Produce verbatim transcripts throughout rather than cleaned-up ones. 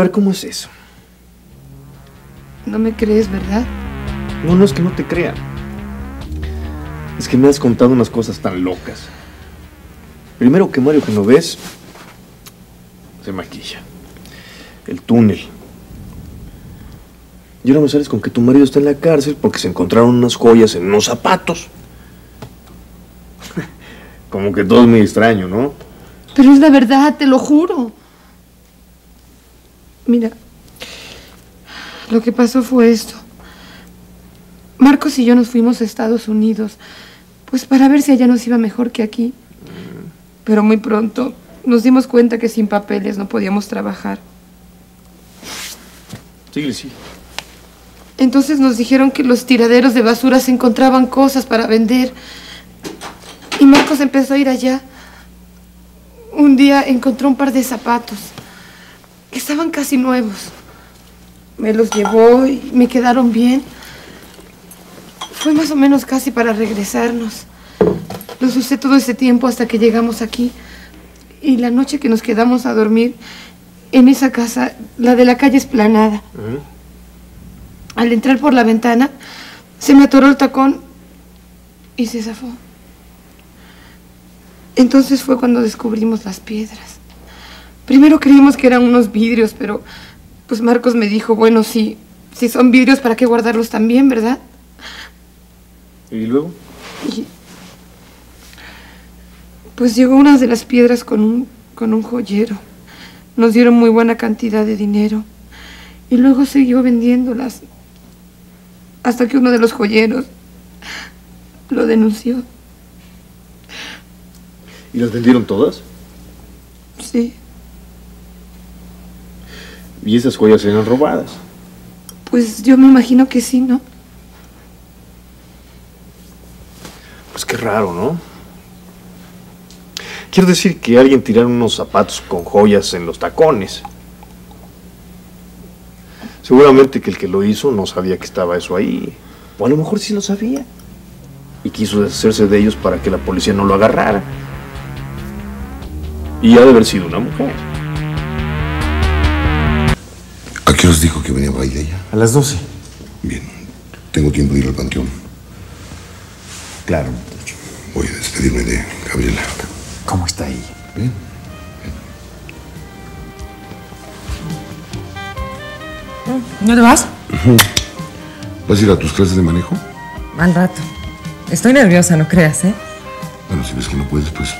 ver cómo es eso. No me crees, ¿verdad? No, no es que no te crea. Es que me has contado unas cosas tan locas. Primero que Mario Genovés se maquilla. El túnel. Y ahora me sales con que tu marido está en la cárcel porque se encontraron unas joyas en unos zapatos. Como que todo es muy extraño, ¿no? Pero es la verdad, te lo juro. Mira, lo que pasó fue esto. Marcos y yo nos fuimos a Estados Unidos, pues para ver si allá nos iba mejor que aquí. Pero muy pronto nos dimos cuenta que sin papeles no podíamos trabajar. Sí, sí. Entonces nos dijeron que los tiraderos de basura se encontraban cosas para vender. Y Marcos empezó a ir allá. Un día encontró un par de zapatos que estaban casi nuevos. Me los llevó y me quedaron bien. Fue más o menos casi para regresarnos. Los usé todo ese tiempo hasta que llegamos aquí. Y la noche que nos quedamos a dormir en esa casa, la de la calle Esplanada. ¿Eh? Al entrar por la ventana, se me atoró el tacón y se zafó. Entonces fue cuando descubrimos las piedras. Primero creímos que eran unos vidrios, pero pues Marcos me dijo, bueno, sí, si son vidrios, ¿para qué guardarlos también, verdad? ¿Y luego? Y, pues llegó una de las piedras con un, con un joyero. Nos dieron muy buena cantidad de dinero. Y luego siguió vendiéndolas. Hasta que uno de los joyeros lo denunció. ¿Y las vendieron todas? Sí. ¿Y esas joyas eran robadas? Pues yo me imagino que sí, ¿no? Pues qué raro, ¿no? Quiero decir que alguien tiraron unos zapatos con joyas en los tacones. Seguramente que el que lo hizo no sabía que estaba eso ahí. O a lo mejor sí lo sabía. Y quiso deshacerse de ellos para que la policía no lo agarrara. Y ha de haber sido una mujer. ¿A qué os dijo que venía para ella? A las doce. Bien, tengo tiempo de ir al panteón. Claro, muchacho. Voy a despedirme de Gabriela. ¿Cómo está ella? Bien. Bien. ¿No te vas? ¿Vas a ir a tus clases de manejo? Al rato. Estoy nerviosa, no creas, ¿eh? Bueno, si ves que no puedes, pues...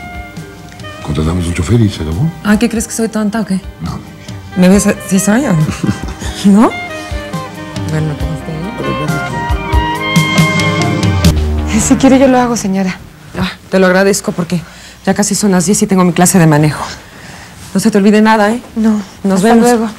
Contratamos un chofer y se acabó. Ah, ¿qué crees que soy tonta o qué? No. ¿Me ves si soy o no? ¿No? Bueno, pues... Si quiere yo lo hago, señora. Ah, te lo agradezco porque ya casi son las diez y tengo mi clase de manejo. No se te olvide nada, ¿eh? No. Nos vemos. Hasta luego.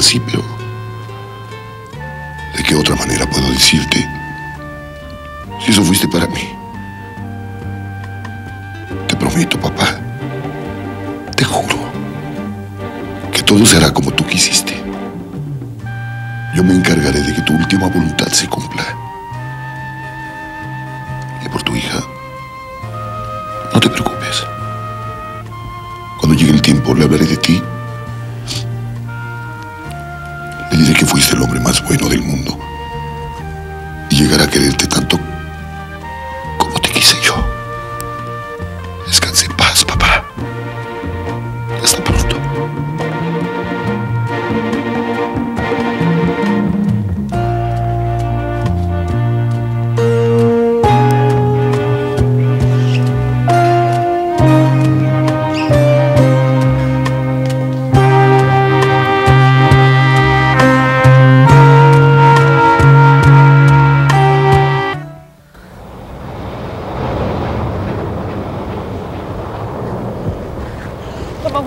Sí, pero ¿de qué otra manera puedo decirte? Si eso fuiste para mí. Te prometo, papá, te juro, que todo será como tú quisiste. Yo me encargaré de que tu última voluntad se cumpla. Y por tu hija, no te preocupes.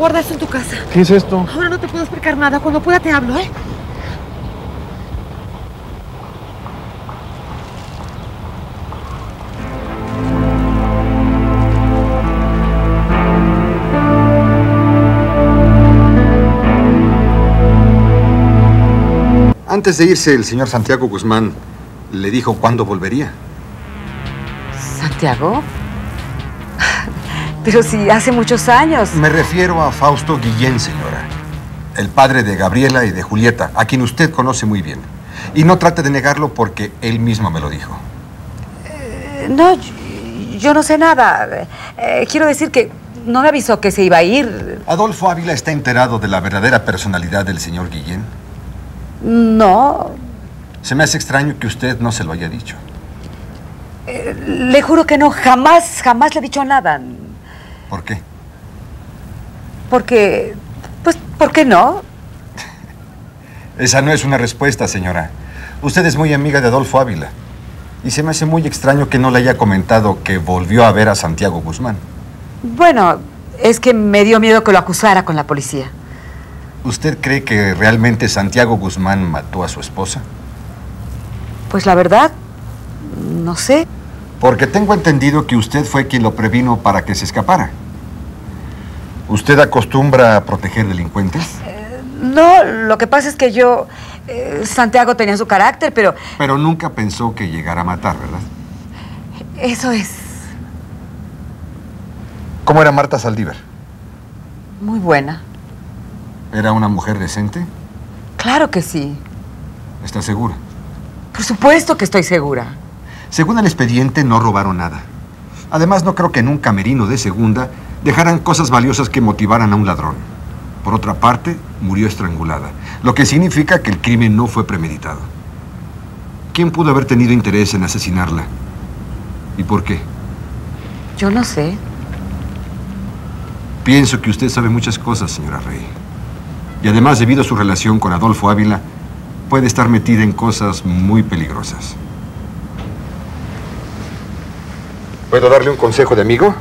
guarda esto en tu casa. ¿Qué es esto? Ahora no te puedo explicar nada. Cuando pueda te hablo, ¿eh? Antes de irse, el señor Santiago Guzmán le dijo cuándo volvería. ¿Santiago? Pero si hace muchos años. Me refiero a Fausto Guillén, señora. El padre de Gabriela y de Julieta, a quien usted conoce muy bien. Y no trate de negarlo porque él mismo me lo dijo. Eh, no, yo, yo no sé nada. Eh, quiero decir que no me avisó que se iba a ir. ¿Adolfo Ávila está enterado de la verdadera personalidad del señor Guillén? No. Se me hace extraño que usted no se lo haya dicho. Eh, le juro que no, jamás, jamás le he dicho nada. ¿Por qué? Porque, pues, ¿por qué no? Esa no es una respuesta, señora. Usted es muy amiga de Adolfo Ávila. Y se me hace muy extraño que no le haya comentado que volvió a ver a Santiago Guzmán. Bueno, es que me dio miedo que lo acusara con la policía. ¿Usted cree que realmente Santiago Guzmán mató a su esposa? Pues la verdad, no sé. Porque tengo entendido que usted fue quien lo previno para que se escapara. ¿Usted acostumbra a proteger delincuentes? Eh, no, lo que pasa es que yo... Eh, Santiago tenía su carácter, pero... Pero nunca pensó que llegara a matar, ¿verdad? Eso es. ¿Cómo era Marta Saldívar? Muy buena. ¿Era una mujer decente? Claro que sí. ¿Está segura? Por supuesto que estoy segura. Según el expediente, no robaron nada. Además, no creo que en un camerino de segunda dejaran cosas valiosas que motivaran a un ladrón. Por otra parte, murió estrangulada, lo que significa que el crimen no fue premeditado. ¿Quién pudo haber tenido interés en asesinarla? ¿Y por qué? Yo no sé. Pienso que usted sabe muchas cosas, señora Rey. Y además, debido a su relación con Adolfo Ávila, puede estar metida en cosas muy peligrosas. ¿Puedo darle un consejo de amigo?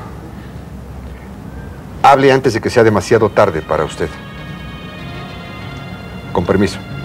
Hable antes de que sea demasiado tarde para usted. Con permiso.